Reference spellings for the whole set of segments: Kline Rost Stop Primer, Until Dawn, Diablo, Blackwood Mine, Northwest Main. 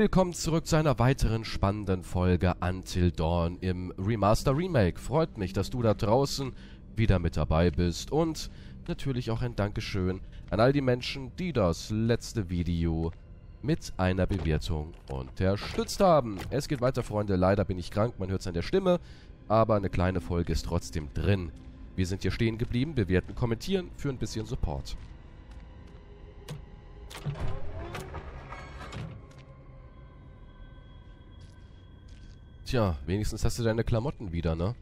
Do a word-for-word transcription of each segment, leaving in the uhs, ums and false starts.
willkommen zurück zu einer weiteren spannenden Folge Until Dawn im Remaster Remake. Freut mich, dass du da draußen wieder mit dabei bist und natürlich auch ein Dankeschön an all die Menschen, die das letzte Video mit einer Bewertung unterstützt haben. Es geht weiter, Freunde. Leider bin ich krank, man hört es an der Stimme, aber eine kleine Folge ist trotzdem drin. Wir sind hier stehen geblieben, bewerten, kommentieren für ein bisschen Support. Tja, wenigstens hast du deine Klamotten wieder, ne?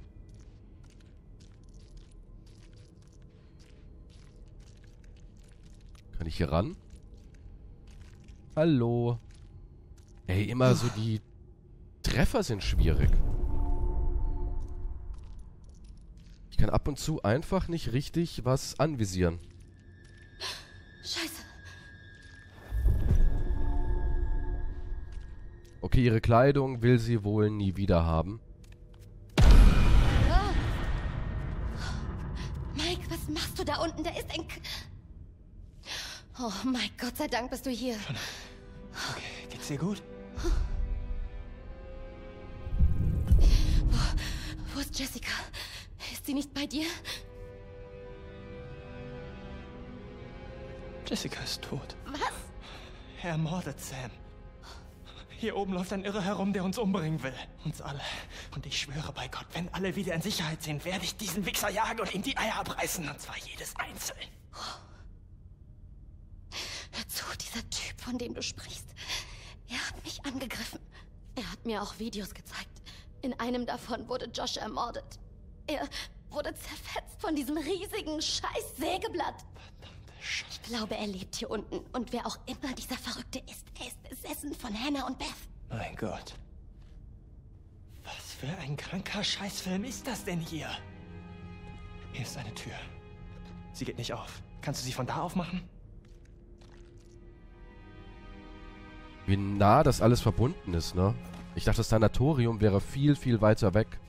Kann ich hier ran? Hallo? Ey, immer so die Treffer sind schwierig. Ich kann ab und zu einfach nicht richtig was anvisieren. Scheiße. Okay, ihre Kleidung will sie wohl nie wieder haben. Ah. Mike, was machst du da unten? Da ist ein... K oh, Mike, Gott sei Dank bist du hier. Okay, geht's dir gut? Wo, wo ist Jessica? Ist sie nicht bei dir? Jessica ist tot. Was? Er ermordet Sam. Hier oben läuft ein Irrer herum, der uns umbringen will. Uns alle. Und ich schwöre bei Gott, wenn alle wieder in Sicherheit sind, werde ich diesen Wichser jagen und ihm die Eier abreißen. Und zwar jedes einzeln. Hör zu, dieser Typ, von dem du sprichst. Er hat mich angegriffen. Er hat mir auch Videos gezeigt. In einem davon wurde Josh ermordet. Er wurde zerfetzt von diesem riesigen scheiß Sägeblatt. Ich glaube, er lebt hier unten. Und wer auch immer dieser Verrückte ist, er ist besessen von Hannah und Beth. Mein Gott. Was für ein kranker Scheißfilm ist das denn hier? Hier ist eine Tür. Sie geht nicht auf. Kannst du sie von da aufmachen? Wie nah das alles verbunden ist, ne? Ich dachte, das Sanatorium wäre viel, viel weiter weg.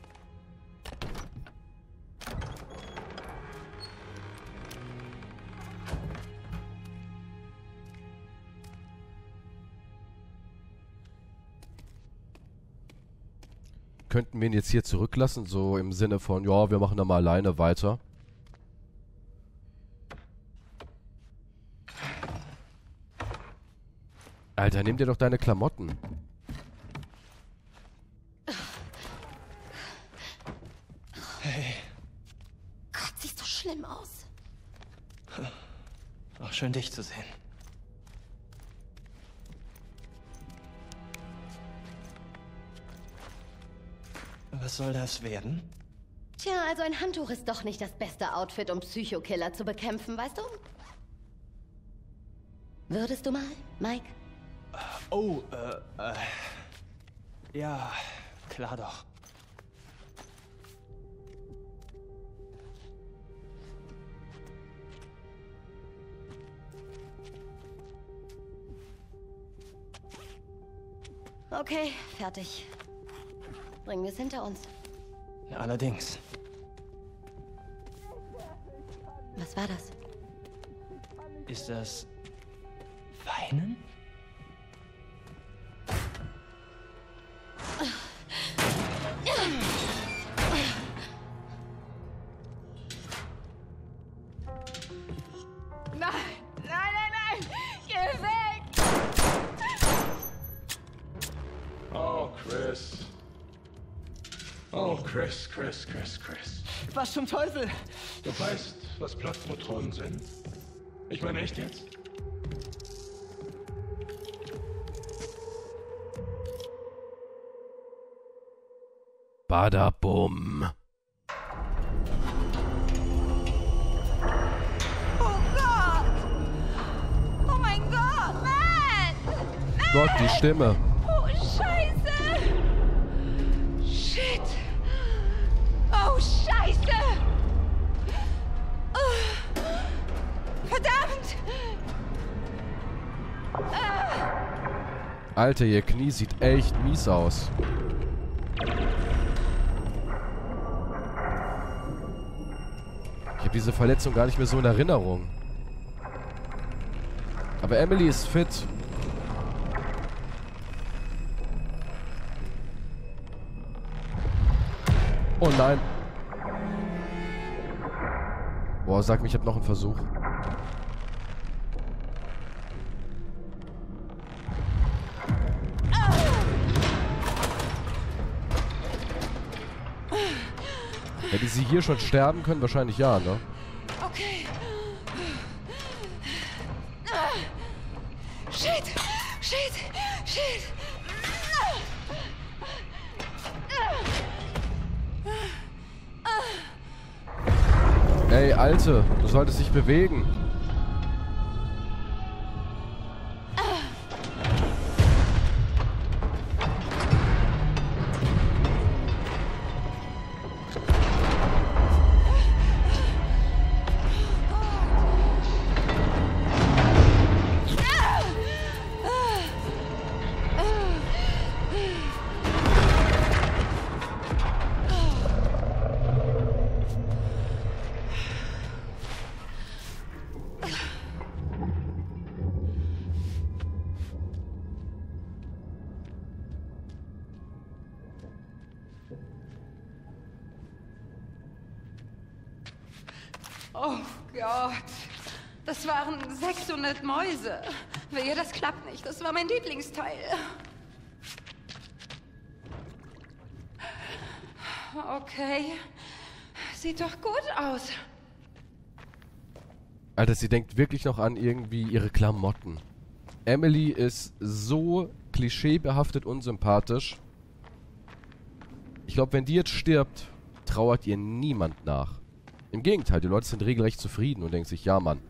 Könnten wir ihn jetzt hier zurücklassen, so im Sinne von, ja, wir machen da mal alleine weiter. Alter, nimm dir doch deine Klamotten. Hey. Gott, siehst du schlimm aus. Auch schön, dich zu sehen. Was soll das werden? Tja, also ein Handtuch ist doch nicht das beste Outfit, um Psychokiller zu bekämpfen, weißt du? Würdest du mal, Mike? Oh, äh, äh. Ja, klar doch. Okay, fertig. Bringen wir es hinter uns. Ja, allerdings. Was war das? Ist das... Weinen? Nein! Nein, nein, nein! Geh weg! Oh, Chris... Oh, Chris, Chris, Chris, Chris. Was zum Teufel? Du weißt, was Blattprotonen sind. Ich meine echt jetzt? Badabum. Oh Gott! Oh mein Gott, Mann! Mann! Gott, die Stimme. Oh, Scheiße! Shit! Oh, Scheiße! Oh, verdammt! Ah. Alter, ihr Knie sieht echt mies aus. Ich habe diese Verletzung gar nicht mehr so in Erinnerung. Aber Emily ist fit. Oh nein. Boah, sag mir, ich habe noch einen Versuch. Hätte sie hier schon sterben können? Wahrscheinlich ja, ne? Okay. Shit! Shit! Shit! Ey, Alte, du solltest dich bewegen. Oh Gott, das waren sechshundert Mäuse. Wehe, das klappt nicht. Das war mein Lieblingsteil. Okay, sieht doch gut aus. Alter, sie denkt wirklich noch an irgendwie ihre Klamotten. Emily ist so klischeebehaftet unsympathisch. Ich glaube, wenn die jetzt stirbt, trauert ihr niemand nach. Im Gegenteil, die Leute sind regelrecht zufrieden und denken sich, ja, Mann.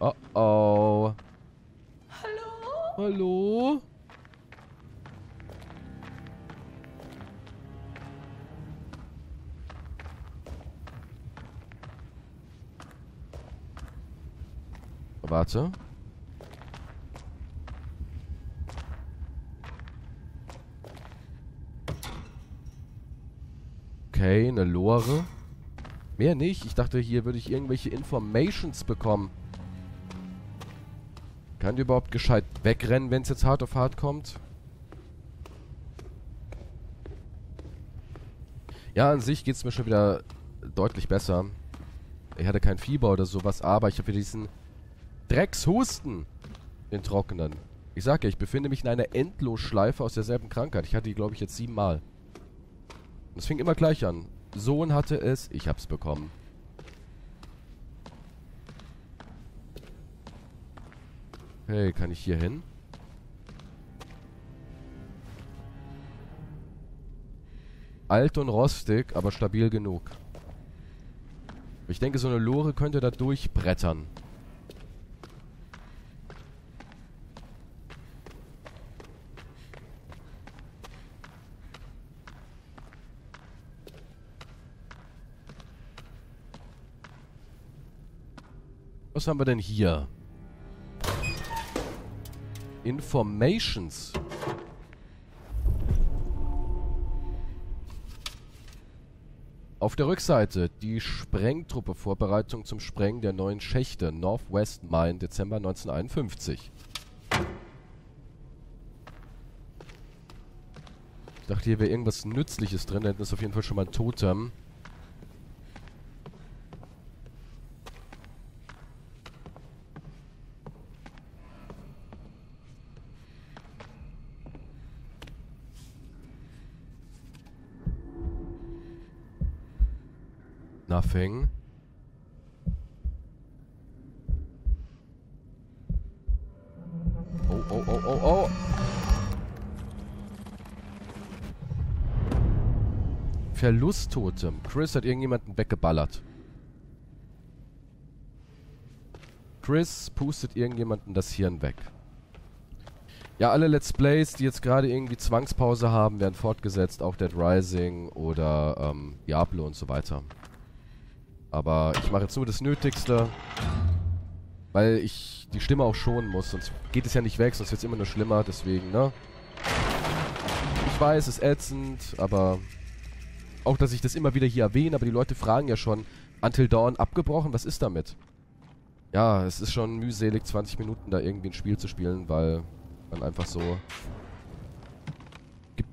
Oh, oh. Hallo? Hallo? Warte. Okay, eine Lore. Mehr nicht. Ich dachte, hier würde ich irgendwelche Informations bekommen. Kann die überhaupt gescheit wegrennen, wenn es jetzt hart auf hart kommt? Ja, an sich geht es mir schon wieder deutlich besser. Ich hatte kein Fieber oder sowas, aber ich habe hier diesen Dreckshusten, den Trockenen. Ich sage ja, ich befinde mich in einer Endlosschleife aus derselben Krankheit. Ich hatte die, glaube ich, jetzt siebenmal. Es fing immer gleich an. Sohn hatte es, ich hab's bekommen. Hey, kann ich hier hin? Alt und rostig, aber stabil genug. Ich denke, so eine Lore könnte da durchbrettern. Was haben wir denn hier? Informations. Auf der Rückseite die Sprengtruppe Vorbereitung zum Sprengen der neuen Schächte Northwest Main Dezember neunzehnhunderteinundfünfzig. Ich dachte, hier wäre irgendwas Nützliches drin, da ist auf jeden Fall schon mal ein Totem. Nothing. Oh, oh, oh, oh, oh. Verlusttotem. Chris hat irgendjemanden weggeballert. Chris pustet irgendjemanden das Hirn weg. Ja, alle Let's Plays, die jetzt gerade irgendwie Zwangspause haben, werden fortgesetzt. Auch Dead Rising oder ähm, Diablo und so weiter. Aber ich mache jetzt nur das Nötigste, weil ich die Stimme auch schonen muss. Sonst geht es ja nicht weg, sonst wird es immer nur schlimmer. Deswegen, ne? Ich weiß, es ist ätzend, aber auch, dass ich das immer wieder hier erwähne. Aber die Leute fragen ja schon, Until Dawn abgebrochen, was ist damit? Ja, es ist schon mühselig, zwanzig Minuten da irgendwie ein Spiel zu spielen, weil man einfach so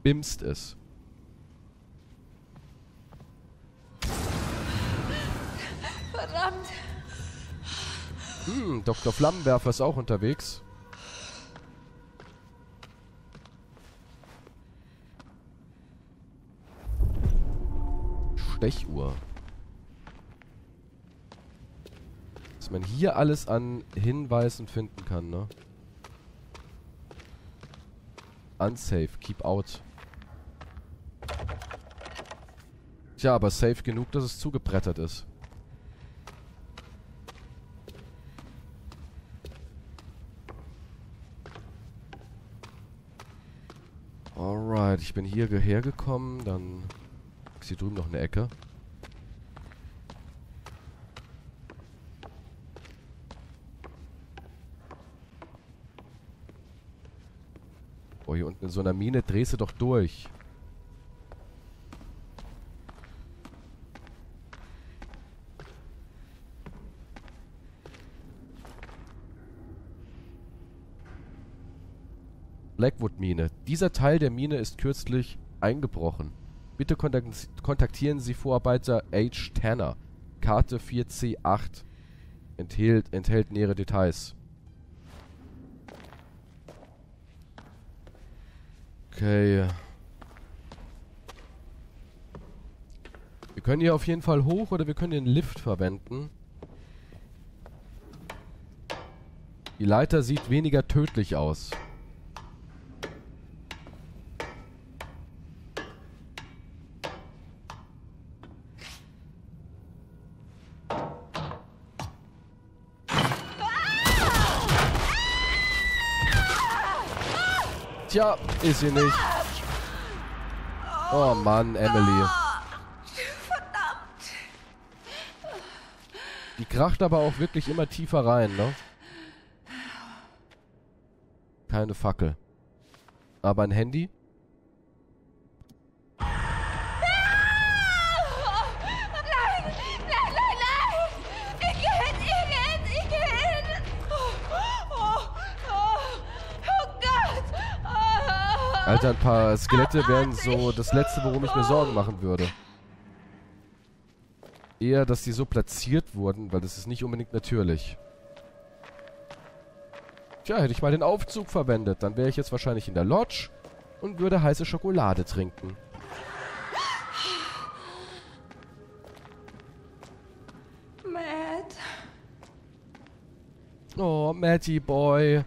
bimst es. Verdammt. Hm, Doktor Flammenwerfer ist auch unterwegs. Stechuhr. Dass man hier alles an Hinweisen finden kann, ne? Unsafe, keep out. Tja, aber safe genug, dass es zugebrettert ist. Alright, ich bin hierher gekommen, dann ist hier drüben noch eine Ecke. Oh, hier unten in so einer Mine drehst du doch durch. Blackwood Mine. Dieser Teil der Mine ist kürzlich eingebrochen. Bitte kontaktieren Sie Vorarbeiter H. Tanner. Karte vier C acht. Enthält, enthält nähere Details. Okay. Wir können hier auf jeden Fall hoch oder wir können den Lift verwenden. Die Leiter sieht weniger tödlich aus. Ja, ist sie nicht. Oh Mann, Emily. Verdammt. Die kracht aber auch wirklich immer tiefer rein, ne? Keine Fackel. Aber ein Handy? Nein, nein, nein, nein! Ich geh hin, ich geh hin, ich geh hin! Alter, ein paar Skelette wären so das Letzte, worum ich mir Sorgen machen würde. Eher, dass die so platziert wurden, weil das ist nicht unbedingt natürlich. Tja, hätte ich mal den Aufzug verwendet, dann wäre ich jetzt wahrscheinlich in der Lodge und würde heiße Schokolade trinken. Matt. Oh, Matty Boy.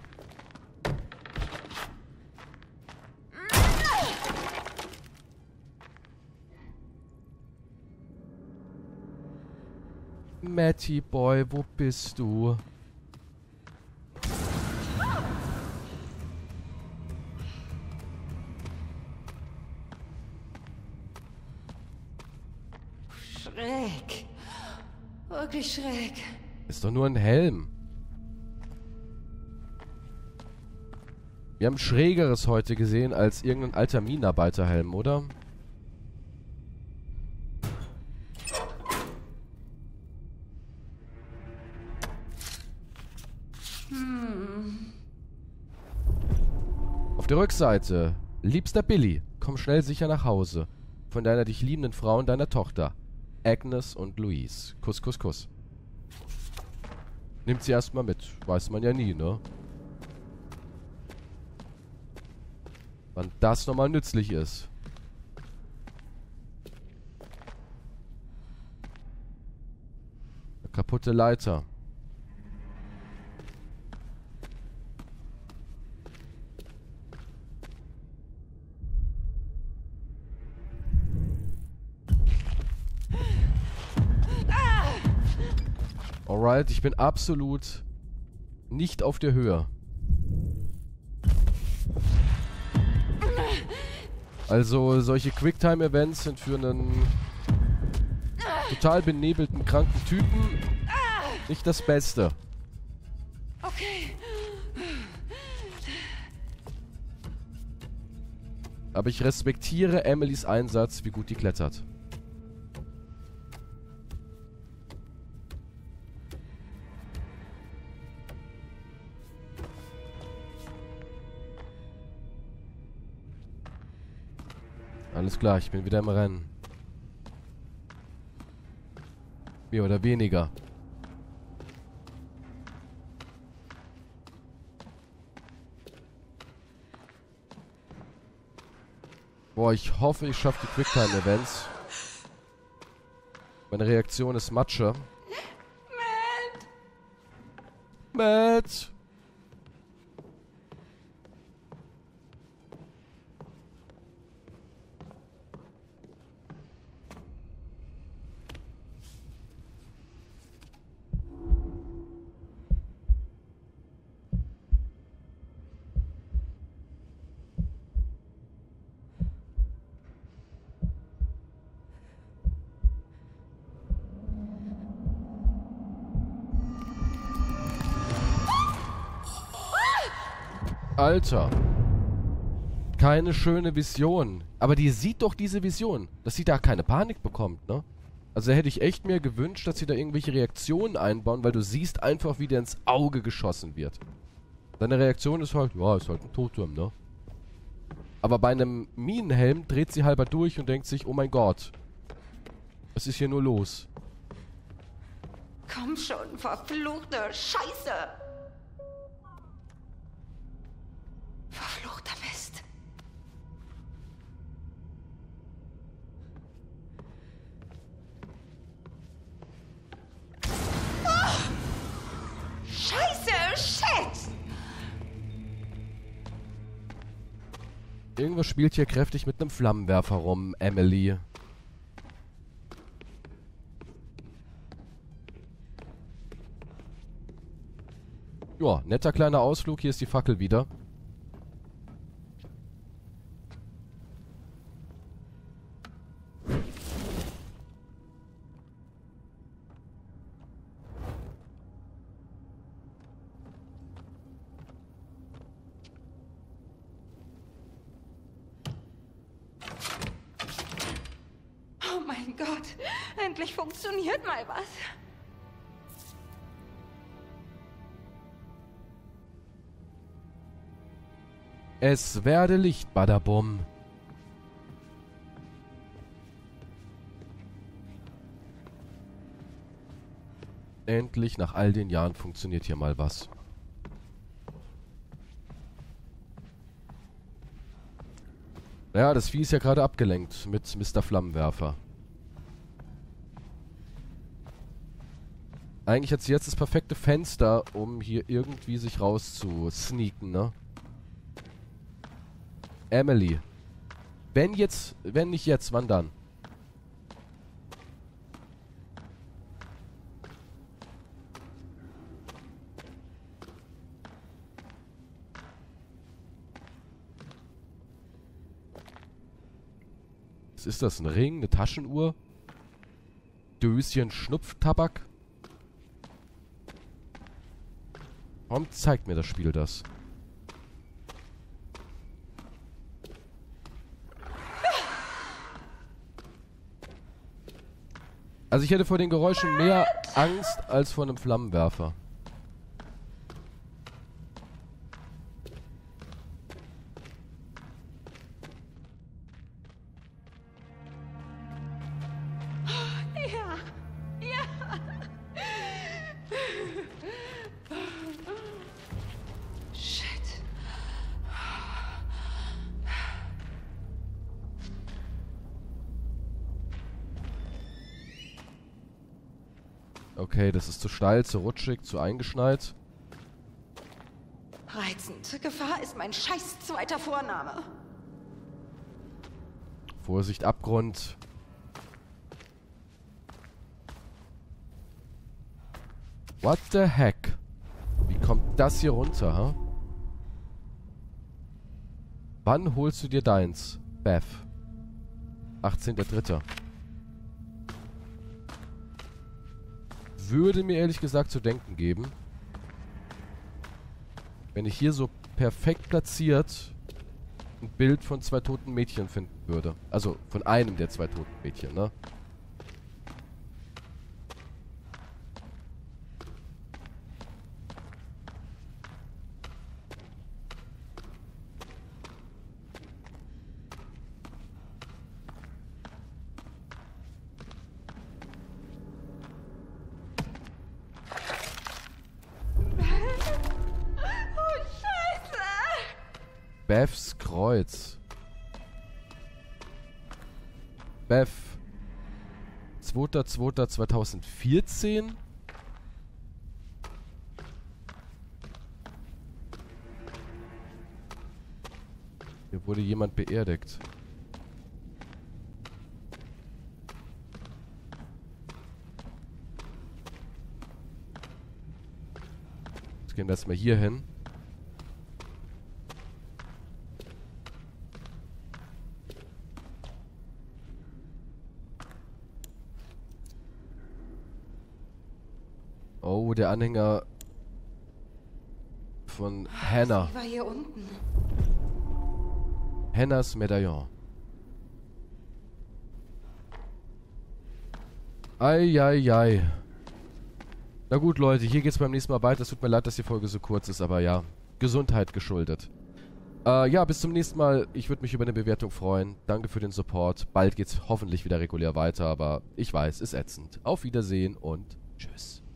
Matty Boy, wo bist du? Schräg. Wirklich schräg. Ist doch nur ein Helm. Wir haben Schrägeres heute gesehen als irgendein alter Minenarbeiterhelm, oder? Die Rückseite. Liebster Billy, komm schnell sicher nach Hause. Von deiner dich liebenden Frau und deiner Tochter. Agnes und Louise. Kuss, Kuss, Kuss. Nimmt sie erstmal mit. Weiß man ja nie, ne? Wann das nochmal nützlich ist. Eine kaputte Leiter. Alright, ich bin absolut nicht auf der Höhe. Also solche Quicktime-Events sind für einen total benebelten, kranken Typen nicht das Beste. Okay. Aber ich respektiere Emilys Einsatz, wie gut die klettert. Alles klar, ich bin wieder im Rennen. Mehr oder weniger. Boah, ich hoffe, ich schaffe die Quicktime-Events. Meine Reaktion ist Matsche. Matt! Matt! Alter. Keine schöne Vision. Aber die sieht doch diese Vision. Dass sie da keine Panik bekommt, ne? Also hätte ich echt mir gewünscht, dass sie da irgendwelche Reaktionen einbauen, weil du siehst einfach, wie der ins Auge geschossen wird. Deine Reaktion ist halt, ja, ist halt ein Totem, ne? Aber bei einem Minenhelm dreht sie halber durch und denkt sich, oh mein Gott. Was ist hier nur los? Komm schon, verfluchte Scheiße! Verfluchter Mist. Oh! Scheiße, shit! Irgendwas spielt hier kräftig mit einem Flammenwerfer rum, Emily. Joa, netter kleiner Ausflug. Hier ist die Fackel wieder. Funktioniert mal was. Es werde Licht, Badabum. Endlich nach all den Jahren funktioniert hier mal was. Naja, das Vieh ist ja gerade abgelenkt mit Mister Flammenwerfer. Eigentlich hat sie jetzt das perfekte Fenster, um hier irgendwie sich rauszusneaken, ne? Emily. Wenn jetzt, wenn nicht jetzt, wann dann? Was ist das? Ein Ring? Eine Taschenuhr? Döschen Schnupftabak? Warum zeigt mir das Spiel das? Also ich hätte vor den Geräuschen mehr Angst als vor einem Flammenwerfer. Okay, das ist zu steil, zu rutschig, zu eingeschneit. Reizend. Gefahr ist mein scheiß zweiter Vorname. Vorsicht, Abgrund. What the heck? Wie kommt das hier runter, ha? Huh? Wann holst du dir deins, Beth? achtzehnter dritter Würde mir ehrlich gesagt zu denken geben. Wenn ich hier so perfekt platziert ein Bild von zwei toten Mädchen finden würde. Also von einem der zwei toten Mädchen, ne? Beths Kreuz. Beth. zweiter zweiter zweitausendvierzehn. Hier wurde jemand beerdigt. Jetzt gehen wir erstmal hier hin. Oh, der Anhänger von Hannah. Sie war hier unten. Hannahs Medaillon. Eieiei. Na gut, Leute, hier geht's beim nächsten Mal weiter. Es tut mir leid, dass die Folge so kurz ist, aber ja. Gesundheit geschuldet. Äh, ja, bis zum nächsten Mal. Ich würde mich über eine Bewertung freuen. Danke für den Support. Bald geht's hoffentlich wieder regulär weiter, aber ich weiß, ist ätzend. Auf Wiedersehen und tschüss.